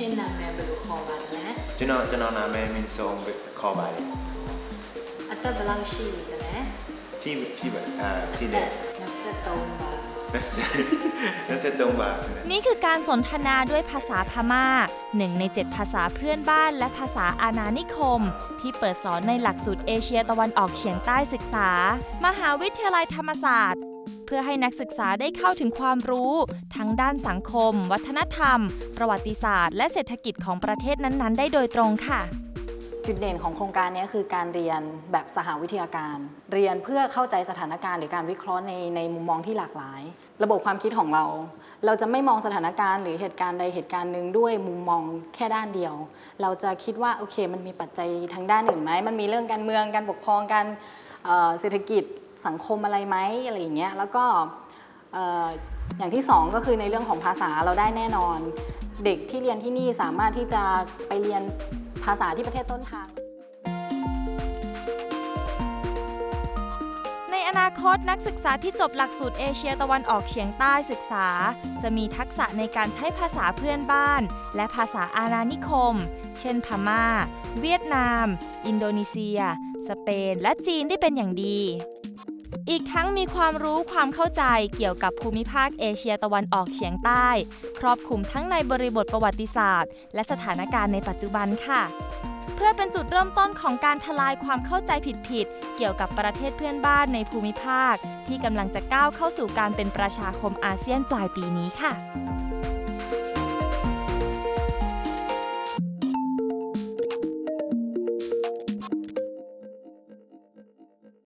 ช่นนาแมบลูคอบันและจะนอนาแมมินโซงคอบันอัตตาบลังชีและชีแบบชีเด็ดนัสเซตงบานี่คือการสนทนาด้วยภาษาพม่าหนึ่งใน7ภาษาเพื่อนบ้านและภาษาอาณานิคมที่เปิดสอนในหลักสูตรเอเชียตะวันออกเฉียงใต้ศึกษามหาวิทยาลัยธรรมศาสตร์เพื่อให้นักศึกษาได้เข้าถึงความรู้ทั้งด้านสังคมวัฒนธรรมประวัติศาสตร์และเศรษฐกิจของประเทศนั้นๆได้โดยตรงค่ะจุดเด่นของโครงการนี้คือการเรียนแบบสหวิทยาการเรียนเพื่อเข้าใจสถานการณ์หรือการวิเคราะห์ในมุมมองที่หลากหลายระบบความคิดของเราจะไม่มองสถานการณ์หรือเหตุการณ์ใดเหตุการณ์หนึ่งด้วยมุมมองแค่ด้านเดียวเราจะคิดว่าโอเคมันมีปัจจัยทางด้านอื่นไหมมันมีเรื่องการเมืองการปกครองการเศรษฐกิจสังคมอะไรไหมอะไรอย่างเงี้ยแล้วก็อย่างที่2ก็คือในเรื่องของภาษาเราได้แน่นอนเด็กที่เรียนที่นี่สามารถที่จะไปเรียนภาษาที่ประเทศต้นทางในอนาคตนักศึกษาที่จบหลักสูตรเอเชียตะวันออกเฉียงใต้ศึกษาจะมีทักษะในการใช้ภาษาเพื่อนบ้านและภาษาอาณานิคมเช่นพม่าเวียดนามอินโดนีเซียสเปนและจีนได้เป็นอย่างดีอีกทั้งมีความรู้ความเข้าใจเกี่ยวกับภูมิภาคเอเชียตะวันออกเฉียงใต้ครอบคลุมทั้งในบริบทประวัติศาสตร์และสถานการณ์ในปัจจุบันค่ะเพื่อเป็นจุดเริ่มต้นของการทลายความเข้าใจผิดๆเกี่ยวกับประเทศเพื่อนบ้านในภูมิภาคที่กำลังจะก้าวเข้าสู่การเป็นประชาคมอาเซียนปลายปีนี้ค่ะ